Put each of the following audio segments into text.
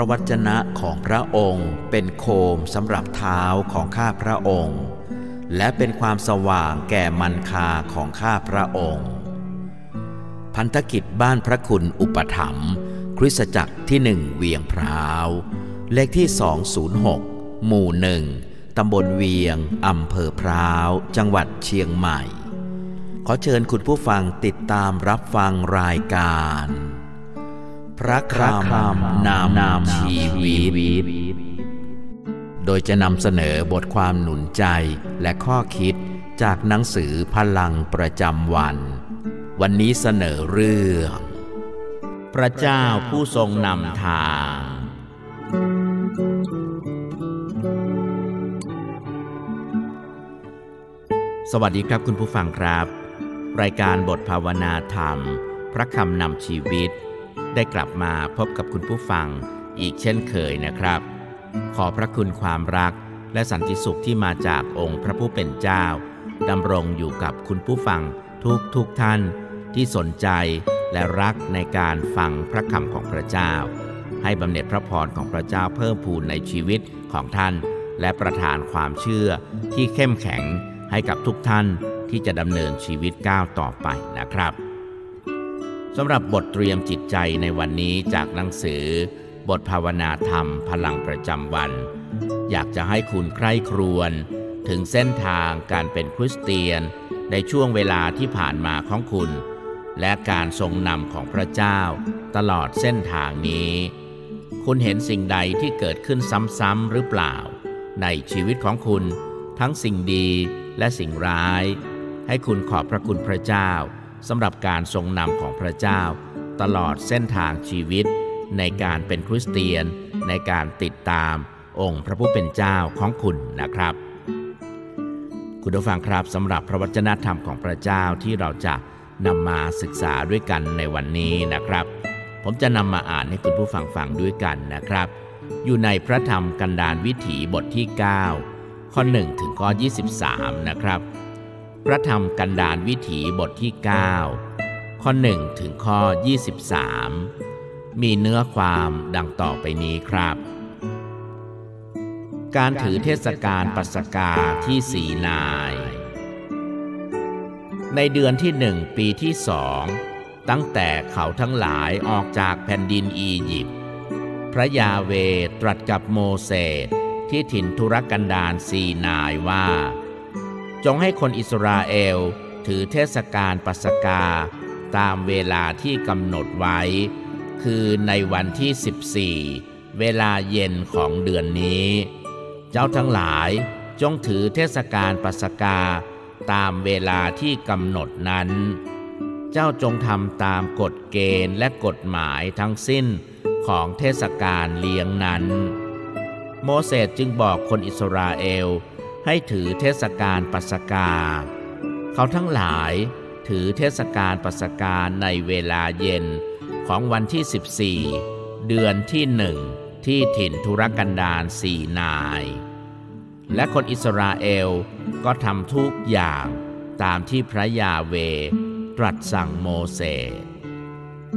ระวจนะของพระองค์เป็นโคมสำหรับเท้าของข้าพระองค์และเป็นความสว่างแก่มรรคาของข้าพระองค์พันธกิจบ้านพระคุณอุปถัมภ์คริสตจักรที่1เวียงพร้าวเลขที่206หมู่1ตำบลเวียงอำเภอพร้าวจังหวัดเชียงใหม่ขอเชิญคุณผู้ฟังติดตามรับฟังรายการพระคำนำชีวิตโดยจะนำเสนอบทความหนุนใจและข้อคิดจากหนังสือพลังประจำวันวันนี้เสนอเรื่องพระเจ้าผู้ทรงนำทางสวัสดีครับคุณผู้ฟังครับรายการบทภาวนาธรรมพระคำนำชีวิตได้กลับมาพบกับคุณผู้ฟังอีกเช่นเคยนะครับขอพระคุณความรักและสันติสุขที่มาจากองค์พระผู้เป็นเจ้าดำรงอยู่กับคุณผู้ฟังทุกท่านที่สนใจและรักในการฟังพระคำของพระเจ้าให้บำเหน็จพระพรของพระเจ้าเพิ่มพูนในชีวิตของท่านและประทานความเชื่อที่เข้มแข็งให้กับทุกท่านที่จะดำเนินชีวิตก้าวต่อไปนะครับสำหรับบทเตรียมจิตใจในวันนี้จากหนังสือบทภาวนาธรรมพลังประจำวันอยากจะให้คุณใคร่ครวญถึงเส้นทางการเป็นคริสเตียนในช่วงเวลาที่ผ่านมาของคุณและการทรงนำของพระเจ้าตลอดเส้นทางนี้คุณเห็นสิ่งใดที่เกิดขึ้นซ้ำๆหรือเปล่าในชีวิตของคุณทั้งสิ่งดีและสิ่งร้ายให้คุณขอบพระคุณพระเจ้าสำหรับการทรงนำของพระเจ้าตลอดเส้นทางชีวิตในการเป็นคริสเตียนในการติดตามองค์พระผู้เป็นเจ้าของคุณนะครับคุณผู้ฟังครับสำหรับพระวจนะธรรมของพระเจ้าที่เราจะนำมาศึกษาด้วยกันในวันนี้นะครับผมจะนำมาอ่านให้คุณผู้ฟังฟังด้วยกันนะครับอยู่ในพระธรรมกันดารวิถีบทที่9ข้อ1ถึงข้อ23นะครับพระธรรมกันดารวิถีบทที่9ข้อ1ถึงข้อ23มีเนื้อความดังต่อไปนี้ครับการถือเทศกาลปัสกาที่สีนายในเดือนที่1ปีที่2ตั้งแต่เขาทั้งหลายออกจากแผ่นดินอียิปต์พระยาเวตรัสกับโมเสสที่ถิ่นทุรกันดารซีนายว่าจงให้คนอิสราเอลถือเทศกาลปัสกาตามเวลาที่กำหนดไว้คือในวันที่14เวลาเย็นของเดือนนี้เจ้าทั้งหลายจงถือเทศกาลปัสกาตามเวลาที่กำหนดนั้นเจ้าจงทำตามกฎเกณฑ์และกฎหมายทั้งสิ้นของเทศกาลเลี้ยงนั้นโมเสสจึงบอกคนอิสราเอลให้ถือเทศกาลปัสกาเขาทั้งหลายถือเทศกาลปัสกาในเวลาเย็นของวันที่14เดือนที่1ที่ถิ่นทุรกันดารซีนายและคนอิสราเอลก็ทำทุกอย่างตามที่พระยาเวตรัสสั่งโมเสส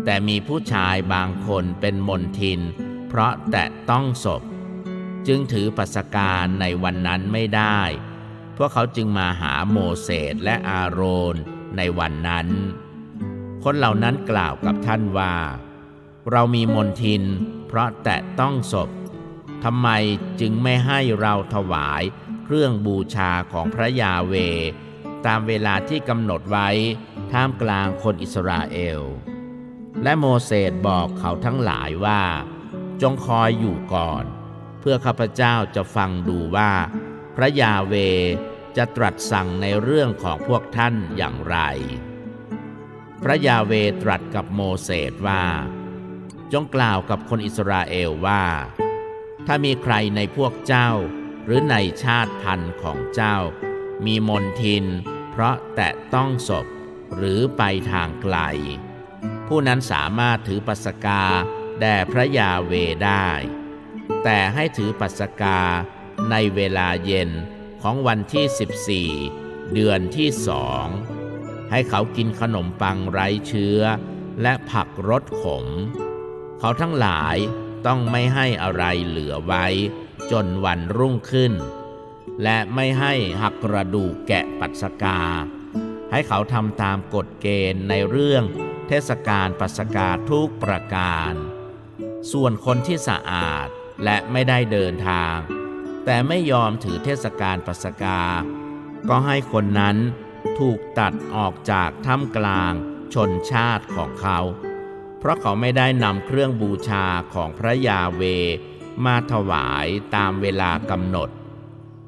แต่มีผู้ชายบางคนเป็นมนทินเพราะแตะต้องศพจึงถือปัสกาในวันนั้นไม่ได้พวกเขาจึงมาหาโมเสสและอาโรนในวันนั้นคนเหล่านั้นกล่าวกับท่านว่าเรามีมนทินเพราะแตะต้องศพทำไมจึงไม่ให้เราถวายเครื่องบูชาของพระยาเวตามเวลาที่กำหนดไว้ท่ามกลางคนอิสราเอลและโมเสสบอกเขาทั้งหลายว่าจงคอยอยู่ก่อนเพื่อข้าพเจ้าจะฟังดูว่าพระยาเวจะตรัสสั่งในเรื่องของพวกท่านอย่างไรพระยาเวตรัสกับโมเสสว่าจงกล่าวกับคนอิสราเอลว่าถ้ามีใครในพวกเจ้าหรือในชาติพันธุ์ของเจ้ามีมนทินเพราะแตะต้องศพหรือไปทางไกลผู้นั้นสามารถถือปัสกาแด่พระยาเวได้แต่ให้ถือปัสกาในเวลาเย็นของวันที่14เดือนที่2ให้เขากินขนมปังไร้เชื้อและผักรสขมเขาทั้งหลาย ต้องไม่ให้อะไรเหลือไว้จนวันรุ่งขึ้นและไม่ให้หักกระดูกแกะปัสกาให้เขาทำตามกฎเกณฑ์ในเรื่องเทศกาลปัสกาทุกประการส่วนคนที่สะอาดและไม่ได้เดินทางแต่ไม่ยอมถือเทศกาลปัสกาก็ให้คนนั้นถูกตัดออกจากท่ามกลางชนชาติของเขาเพราะเขาไม่ได้นำเครื่องบูชาของพระยาเวมาถวายตามเวลากำหนด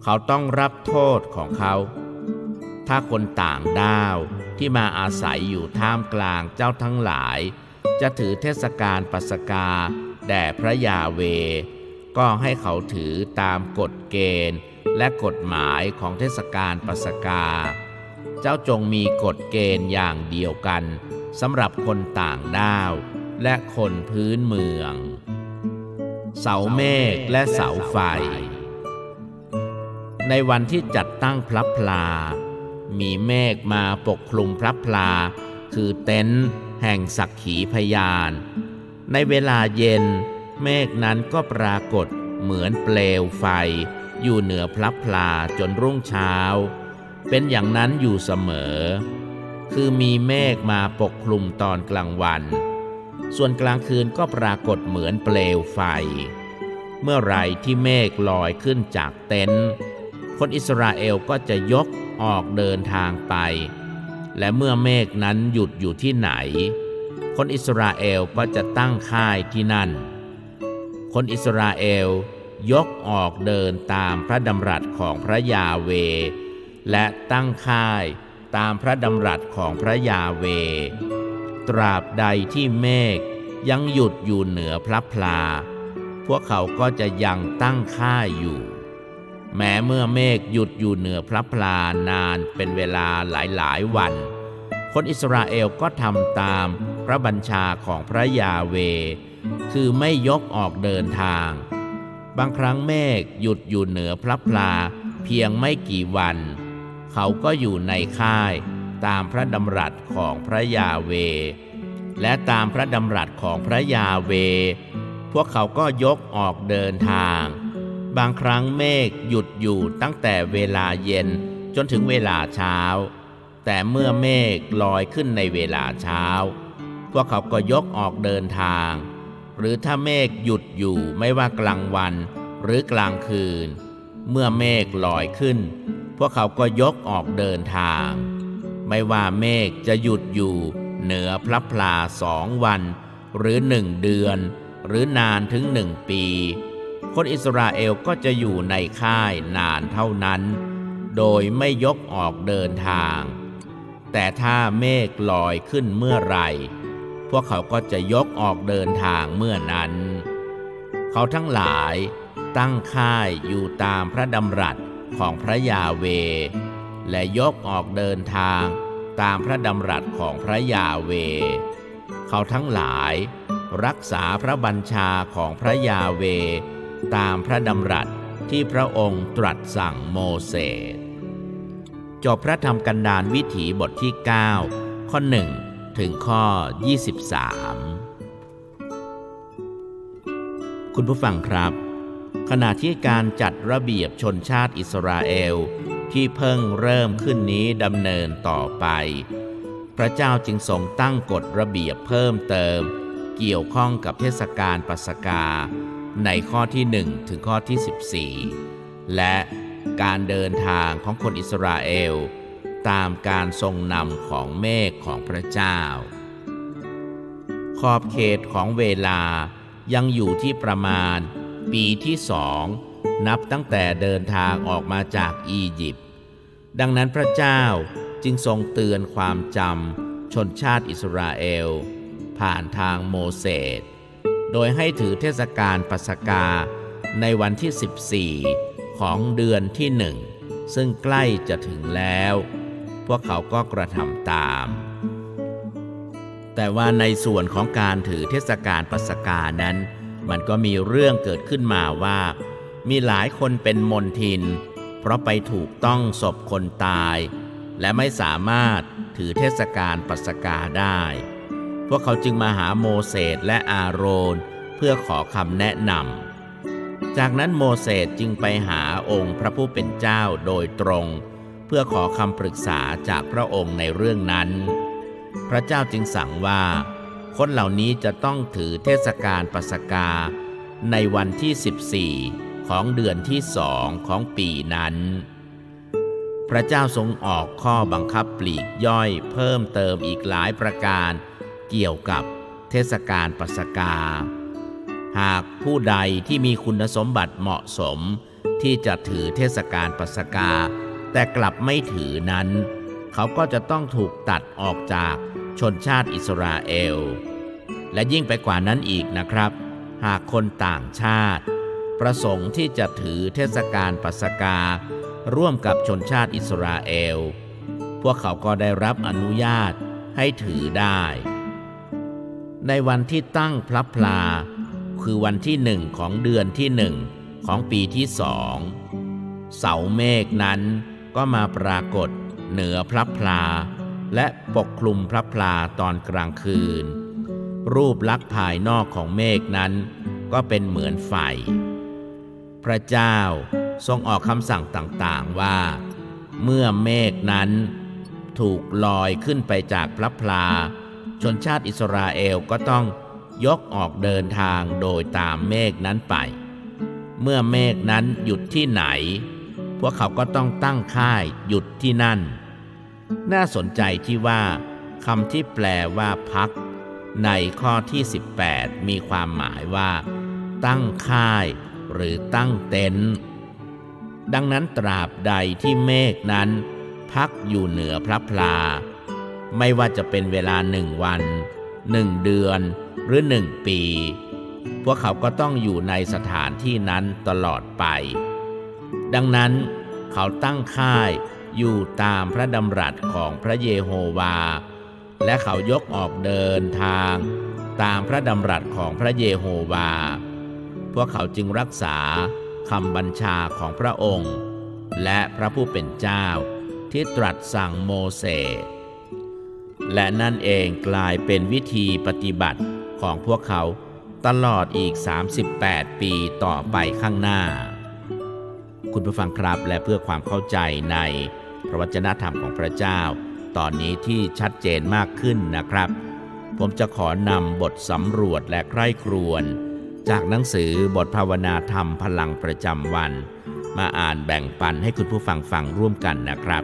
เขาต้องรับโทษของเขาถ้าคนต่างด้าวที่มาอาศัยอยู่ท่ามกลางเจ้าทั้งหลายจะถือเทศกาลปัสกาแด่พระยาเวก็ให้เขาถือตามกฎเกณฑ์และกฎหมายของเทศกาลปัสกาเจ้าจงมีกฎเกณฑ์อย่างเดียวกันสำหรับคนต่างด้าวและคนพื้นเมืองเสาเมฆและเสาไฟในวันที่จัดตั้งพลับพลามีเมฆมาปกคลุมพลับพลาคือเต็นท์แห่งสักขีพยานในเวลาเย็นเมฆนั้นก็ปรากฏเหมือนเปลวไฟอยู่เหนือพลับพลาจนรุ่งเช้าเป็นอย่างนั้นอยู่เสมอคือมีเมฆมาปกคลุมตอนกลางวันส่วนกลางคืนก็ปรากฏเหมือนเปลวไฟเมื่อไรที่เมฆลอยขึ้นจากเต็นท์คนอิสราเอลก็จะยกออกเดินทางไปและเมื่อเมฆนั้นหยุดอยู่ที่ไหนคนอิสราเอลก็จะตั้งค่ายที่นั่นคนอิสราเอลยกออกเดินตามพระดำรัสของพระยาเวและตั้งค่ายตามพระดำรัสของพระยาเวตราบใดที่เมฆยังหยุดอยู่เหนือพลับพลาพวกเขาก็จะยังตั้งค่ายอยู่แม้เมื่อเมฆหยุดอยู่เหนือพลับพลานานเป็นเวลาหลายวันคนอิสราเอลก็ทำตามพระบัญชาของพระยาเวคือไม่ยกออกเดินทางบางครั้งเมฆหยุดอยู่เหนือพลับพลาเพียงไม่กี่วันเขาก็อยู่ในค่ายตามพระดำรัสของพระยาเวและตามพระดำรัสของพระยาเวพวกเขาก็ยกออกเดินทางบางครั้งเมฆหยุดอยู่ตั้งแต่เวลาเย็นจนถึงเวลาเช้าแต่เมื่อเมฆลอยขึ้นในเวลาเช้าพวกเขาก็ยกออกเดินทางหรือถ้าเมฆหยุดอยู่ไม่ว่ากลางวันหรือกลางคืนเมื่อเมฆลอยขึ้นพวกเขาก็ยกออกเดินทางไม่ว่าเมฆจะหยุดอยู่เหนือพลับพลา2 วันหรือ1 เดือนหรือนานถึง1 ปีคนอิสราเอลก็จะอยู่ในค่ายนานเท่านั้นโดยไม่ยกออกเดินทางแต่ถ้าเมฆลอยขึ้นเมื่อไหร่พวกเขาก็จะยกออกเดินทางเมื่อนั้นเขาทั้งหลายตั้งค่ายอยู่ตามพระดำรัสของพระยาเวและยกออกเดินทางตามพระดำรัสของพระยาเวเขาทั้งหลายรักษาพระบัญชาของพระยาเวตามพระดำรัสที่พระองค์ตรัสสั่งโมเสสจบพระธรรมกันดารวิถีบทที่9ข้อ1ถึงข้อ23คุณผู้ฟังครับขณะที่การจัดระเบียบชนชาติอิสราเอลที่เพิ่งเริ่มขึ้นนี้ดำเนินต่อไปพระเจ้าจึงทรงตั้งกฎระเบียบเพิ่มเติมเกี่ยวข้องกับเทศกาลปัสกาในข้อที่1ถึงข้อที่14และการเดินทางของคนอิสราเอลตามการทรงนำของเมฆของพระเจ้าขอบเขตของเวลายังอยู่ที่ประมาณปีที่2นับตั้งแต่เดินทางออกมาจากอียิปต์ดังนั้นพระเจ้าจึงทรงเตือนความจำชนชาติอิสราเอลผ่านทางโมเสสโดยให้ถือเทศกาลปัสกาในวันที่14ของเดือนที่1ซึ่งใกล้จะถึงแล้วพวกเขาก็กระทำตามแต่ว่าในส่วนของการถือเทศกาลปัสกานั้นมันก็มีเรื่องเกิดขึ้นมาว่ามีหลายคนเป็นมนทินเพราะไปถูกต้องศพคนตายและไม่สามารถถือเทศกาลปัสกาได้พวกเขาจึงมาหาโมเสสและอาโรน เพื่อขอคำแนะนำจากนั้นโมเสสจึงไปหาองค์พระผู้เป็นเจ้าโดยตรงเพื่อขอคำปรึกษาจากพระองค์ในเรื่องนั้นพระเจ้าจึงสั่งว่าคนเหล่านี้จะต้องถือเทศกาลปัสกาในวันที่14ของเดือนที่2ของปีนั้นพระเจ้าทรงออกข้อบังคับปลีกย่อยเพิ่มเติมอีกหลายประการเกี่ยวกับเทศกาลปัสกาหากผู้ใดที่มีคุณสมบัติเหมาะสมที่จะถือเทศกาลปัสกาแต่กลับไม่ถือนั้นเขาก็จะต้องถูกตัดออกจากชนชาติอิสราเอลและยิ่งไปกว่านั้นอีกนะครับหากคนต่างชาติประสงค์ที่จะถือเทศกาลปัสการ่วมกับชนชาติอิสราเอลพวกเขาก็ได้รับอนุญาตให้ถือได้ในวันที่ตั้งพลับพลาคือวันที่1ของเดือนที่1ของปีที่2เสาเมฆนั้นก็มาปรากฏเหนือพลับพลาและปกคลุมพลับพลาตอนกลางคืนรูปลักษณ์ภายนอกของเมฆนั้นก็เป็นเหมือนไฟพระเจ้าทรงออกคำสั่งต่างๆว่าเมื่อเมฆนั้นถูกลอยขึ้นไปจากพลับพลาชนชาติอิสราเอลก็ต้องยกออกเดินทางโดยตามเมฆนั้นไปเมื่อเมฆนั้นหยุดที่ไหนพวกเขาก็ต้องตั้งค่ายหยุดที่นั่นน่าสนใจที่ว่าคำที่แปลว่าพักในข้อที่18มีความหมายว่าตั้งค่ายหรือตั้งเต็นท์ดังนั้นตราบใดที่เมฆนั้นพักอยู่เหนือพลับพลาไม่ว่าจะเป็นเวลา1วัน1เดือนหรือ1ปีพวกเขาก็ต้องอยู่ในสถานที่นั้นตลอดไปดังนั้นเขาตั้งค่ายอยู่ตามพระดำรัสของพระเยโฮวาและเขายกออกเดินทางตามพระดำรัสของพระเยโฮวาพวกเขาจึงรักษาคำบัญชาของพระองค์และพระผู้เป็นเจ้าที่ตรัสสั่งโมเสสและนั่นเองกลายเป็นวิธีปฏิบัติของพวกเขาตลอดอีก38ปีต่อไปข้างหน้าคุณผู้ฟังครับและเพื่อความเข้าใจในพระวจนะธรรมของพระเจ้าตอนนี้ที่ชัดเจนมากขึ้นนะครับผมจะขอนำบทสำรวจและใคร่ครวญจากหนังสือบทภาวนาธรรมพลังประจำวันมาอ่านแบ่งปันให้คุณผู้ฟังฟังร่วมกันนะครับ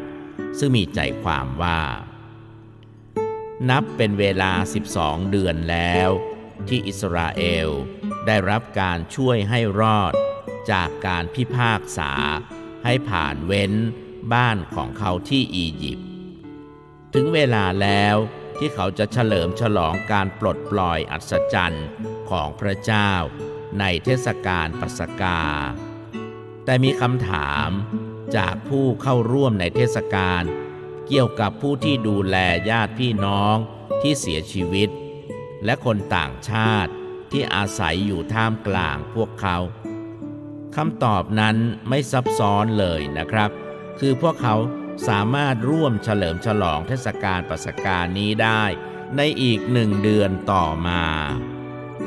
ซึ่งมีใจความว่านับเป็นเวลา12เดือนแล้วที่อิสราเอลได้รับการช่วยให้รอดจากการพิพากษาให้ผ่านเว้นบ้านของเขาที่อียิปต์ถึงเวลาแล้วที่เขาจะเฉลิมฉลองการปลดปล่อยอัศจรรย์ของพระเจ้าในเทศกาลปัสกาแต่มีคำถามจากผู้เข้าร่วมในเทศกาลเกี่ยวกับผู้ที่ดูแลญาติพี่น้องที่เสียชีวิตและคนต่างชาติที่อาศัยอยู่ท่ามกลางพวกเขาคำตอบนั้นไม่ซับซ้อนเลยนะครับคือพวกเขาสามารถร่วมเฉลิมฉลองเทศกาลปัสกานี้ได้ในอีก1เดือนต่อมา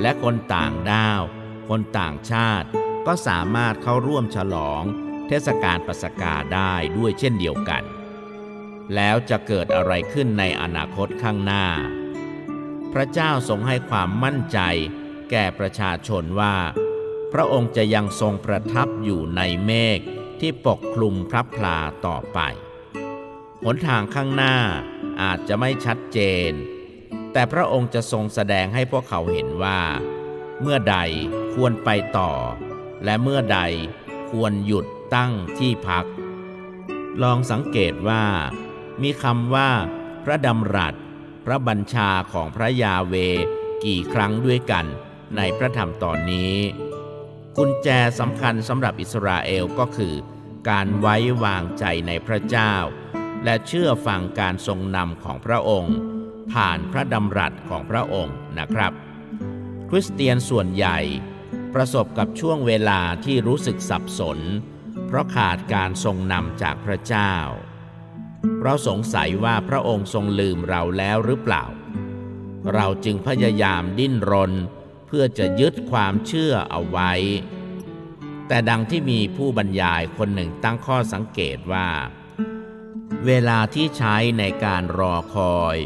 และคนต่างด้าวคนต่างชาติก็สามารถเข้าร่วมฉลองเทศกาลปัสกาได้ด้วยเช่นเดียวกันแล้วจะเกิดอะไรขึ้นในอนาคตข้างหน้าพระเจ้าทรงให้ความมั่นใจแก่ประชาชนว่าพระองค์จะยังทรงประทับอยู่ในเมฆที่ปกคลุมพลับพลาต่อไปหนทางข้างหน้าอาจจะไม่ชัดเจนแต่พระองค์จะทรงแสดงให้พวกเขาเห็นว่าเมื่อใดควรไปต่อและเมื่อใดควรหยุดตั้งที่พักลองสังเกตว่ามีคำว่าพระดำรัสพระบัญชาของพระยาเวกี่ครั้งด้วยกันในพระธรรมตอนนี้กุญแจสำคัญสำหรับอิสราเอลก็คือการไว้วางใจในพระเจ้าและเชื่อฟังการทรงนำของพระองค์ผ่านพระดำรัสของพระองค์นะครับคริสเตียนส่วนใหญ่ประสบกับช่วงเวลาที่รู้สึกสับสนเพราะขาดการทรงนำจากพระเจ้าเราสงสัยว่าพระองค์ทรงลืมเราแล้วหรือเปล่าเราจึงพยายามดิ้นรนเ พื่อจะยึดความเชื่อเอาไว้แต่ดังที่มีผู้บรรยายคนหนึ่งตั้งข้อสังเกตว่าเวลาที่ใช้ในการรอคอย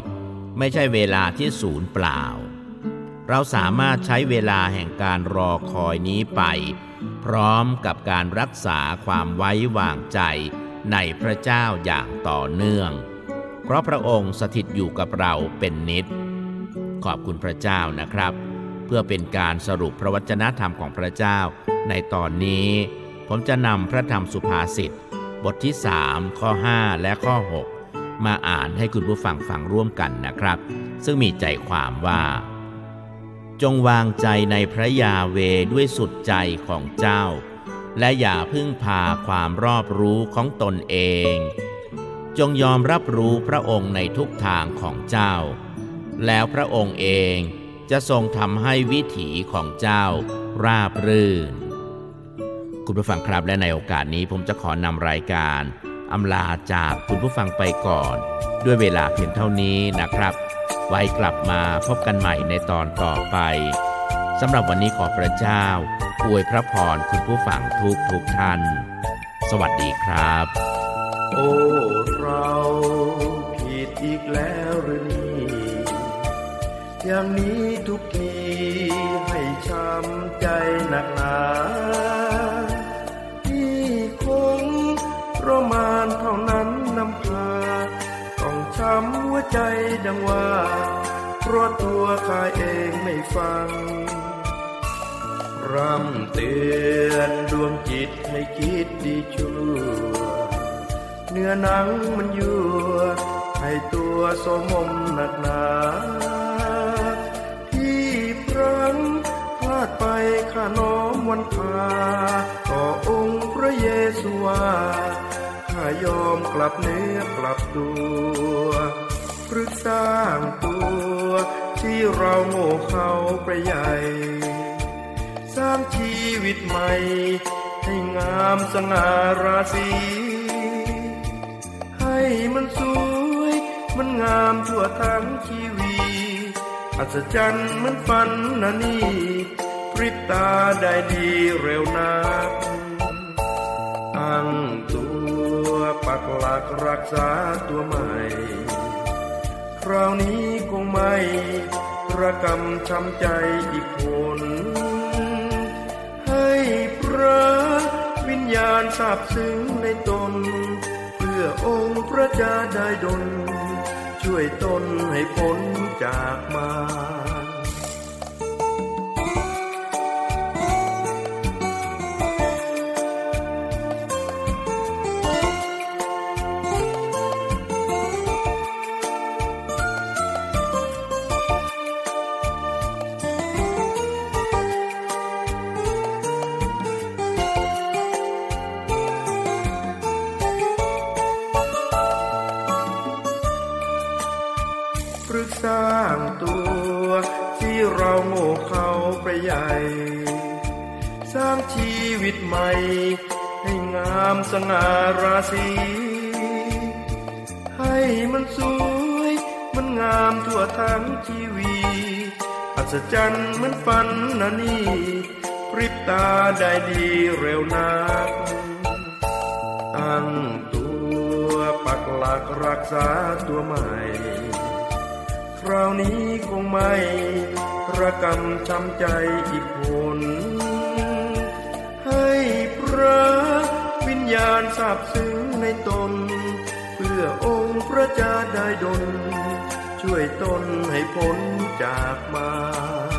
ไม่ใช่เวลาที่สูญเปล่าเราสามารถใช้เวลาแห่งการรอคอยนี้ไปพร้อมกับการรักษาความไว้วางใจในพระเจ้าอย่างต่อเนื่องเพราะพระองค์สถิตอยู่กับเราเป็นนิจขอบคุณพระเจ้านะครับเพื่อเป็นการสรุปพระวจนะธรรมของพระเจ้าในตอนนี้ผมจะนำพระธรรมสุภาษิตบทที่3ข้อ5และข้อ6มาอ่านให้คุณผู้ฟังฟังร่วมกันนะครับซึ่งมีใจความว่าจงวางใจในพระยาเวด้วยสุดใจของเจ้าและอย่าพึ่งพาความรอบรู้ของตนเองจงยอมรับรู้พระองค์ในทุกทางของเจ้าแล้วพระองค์เองจะทรงทำให้วิถีของเจ้าราบรื่นคุณผู้ฟังครับและในโอกาสนี้ผมจะขอนำรายการอำลาจากคุณผู้ฟังไปก่อนด้วยเวลาเพียงเท่านี้นะครับไว้กลับมาพบกันใหม่ในตอนต่อไปสำหรับวันนี้ขอพระเจ้าอวยพระพรคุณผู้ฟังทุกท่านสวัสดีครับโอ้เราผิดอีกแล้วหรือนี่อย่างนี้ทุกทีให้ช้ำใจหนักหนาที่คงประมาณเท่านั้นนำพาต้องช้ำหัวใจดังว่าเพราะตัวข้าเองไม่ฟังรำเตือนดวงจิตให้คิดดีชั่วเนื้อหนังมันยั่วให้ตัวสมมหนักหนาที่พลั้งพลาดไปข้าน้อมวันพาต่อองค์พระเยซูว่าข้ายอมกลับเนื้อกลับตัวหรือสร้างตัวที่เราโง่เขาไปใหญ่สร้างชีวิตใหม่ให้งามสง่าราศีให้มันสวยมันงามทั่วทั้งชีวิตอัศจรรย์มันฝันนะนี่พริบตาได้ดีเร็วนักตั้งตัวปักหลักรักษาตัวใหม่คราวนี้คงไม่ระกำช้ำใจอีกคนให้พระวิญญาณซาบซึ้งในตนเพื่อองค์พระเจ้าได้ดลช่วยตนให้พ้นจากมารสร้างตัวที่เราโง่เขาไปใหญ่สร้างชีวิตใหม่ให้งามสง่าราศีให้มันสวยมันงามทั่วทั้งชีวิตอัศจรรย์เหมือนฝันนะนี่พริบตาได้ดีเร็วนักตั้งตัวปักหลักรักษาตัวใหม่คราวนี้คงไม่ระกำช้ำใจอีกคนให้พระวิญญาณซาบซึ้งในตนเพื่อองค์พระเจ้าได้ดลช่วยตนให้พ้นจากมาร